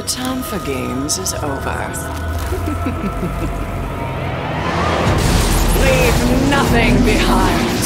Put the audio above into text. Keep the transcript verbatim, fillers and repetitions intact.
The time for games is over. Leave nothing behind.